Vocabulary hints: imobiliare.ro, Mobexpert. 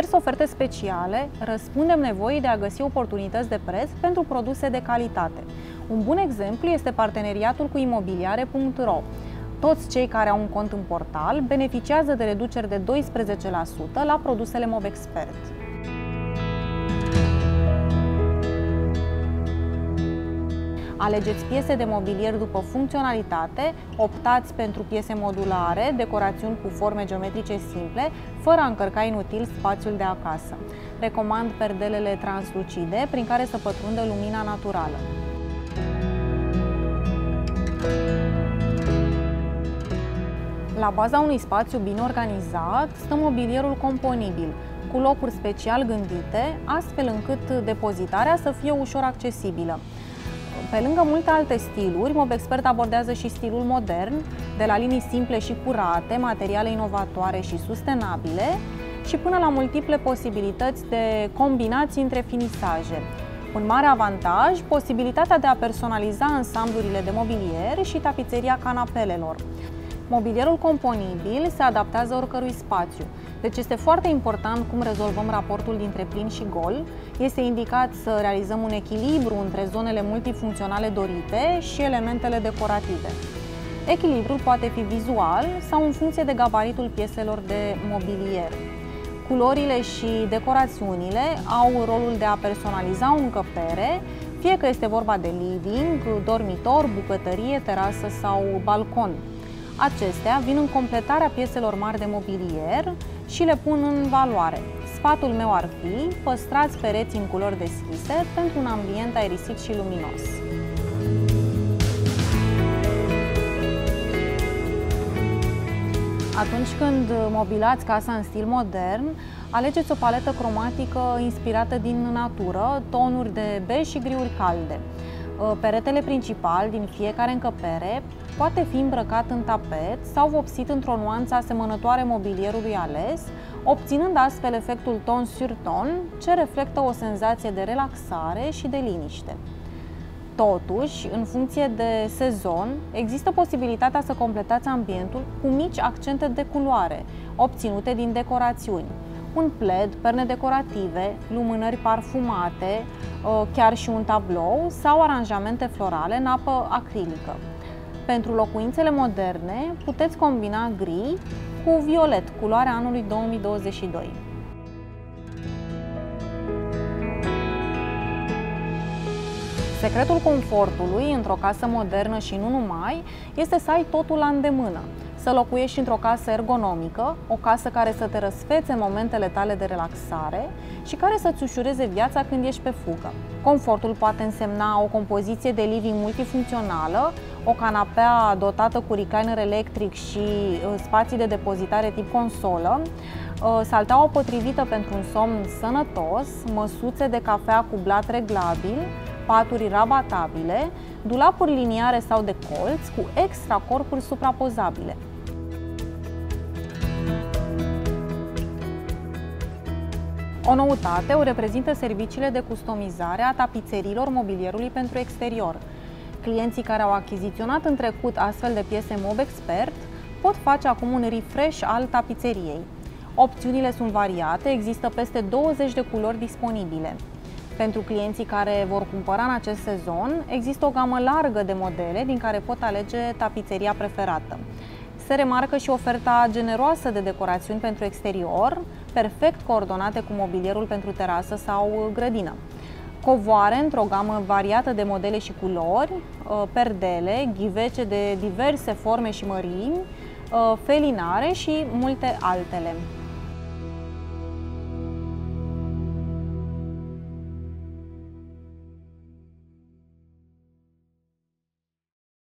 Divers oferte speciale, răspundem nevoii de a găsi oportunități de preț pentru produse de calitate. Un bun exemplu este parteneriatul cu imobiliare.ro. Toți cei care au un cont în portal beneficiază de reduceri de 12% la produsele Mobexpert. Alegeți piese de mobilier după funcționalitate, optați pentru piese modulare, decorațiuni cu forme geometrice simple, fără a încărca inutil spațiul de acasă. Recomand perdelele translucide, prin care să pătrundă lumina naturală. La baza unui spațiu bine organizat stă mobilierul componibil, cu locuri special gândite, astfel încât depozitarea să fie ușor accesibilă. Pe lângă multe alte stiluri, Mobexpert abordează și stilul modern, de la linii simple și curate, materiale inovatoare și sustenabile, și până la multiple posibilități de combinații între finisaje. Un mare avantaj, posibilitatea de a personaliza ansamblurile de mobilier și tapiseria canapelelor. Mobilierul componibil se adaptează oricărui spațiu, deci este foarte important cum rezolvăm raportul dintre plin și gol. Este indicat să realizăm un echilibru între zonele multifuncționale dorite și elementele decorative. Echilibrul poate fi vizual sau în funcție de gabaritul pieselor de mobilier. Culorile și decorațiunile au rolul de a personaliza o încăpere, fie că este vorba de living, dormitor, bucătărie, terasă sau balcon. Acestea vin în completarea pieselor mari de mobilier și le pun în valoare. Sfatul meu ar fi: păstrați pereți în culori deschise pentru un ambient aerisit și luminos. Atunci când mobilați casa în stil modern, alegeți o paletă cromatică inspirată din natură, tonuri de bej și griuri calde. Peretele principal din fiecare încăpere poate fi îmbrăcat în tapet sau vopsit într-o nuanță asemănătoare mobilierului ales, obținând astfel efectul ton sur ton, ce reflectă o senzație de relaxare și de liniște. Totuși, în funcție de sezon, există posibilitatea să completați ambientul cu mici accente de culoare, obținute din decorațiuni. Un pled, perne decorative, lumânări parfumate, chiar și un tablou sau aranjamente florale în apă acrilică. Pentru locuințele moderne, puteți combina gri cu violet, culoarea anului 2022. Secretul confortului într-o casă modernă și nu numai este să ai totul la îndemână, să locuiești într-o casă ergonomică, o casă care să te răsfețe în momentele tale de relaxare și care să-ți ușureze viața când ești pe fugă. Confortul poate însemna o compoziție de living multifuncțională, o canapea dotată cu recliner electric și spații de depozitare tip consolă, salteaua potrivită pentru un somn sănătos, măsuțe de cafea cu blat reglabil, paturi rabatabile, dulapuri liniare sau de colț cu extra corpuri suprapozabile. O noutate o reprezintă serviciile de customizare a tapiserilor mobilierului pentru exterior. Clienții care au achiziționat în trecut astfel de piese Mobexpert pot face acum un refresh al tapiseriei. Opțiunile sunt variate, există peste 20 de culori disponibile. Pentru clienții care vor cumpăra în acest sezon, există o gamă largă de modele din care pot alege tapiseria preferată. Se remarcă și oferta generoasă de decorațiuni pentru exterior, perfect coordonate cu mobilierul pentru terasă sau grădină. Covoare într-o gamă variată de modele și culori, perdele, ghivece de diverse forme și mărimi, felinare și multe altele.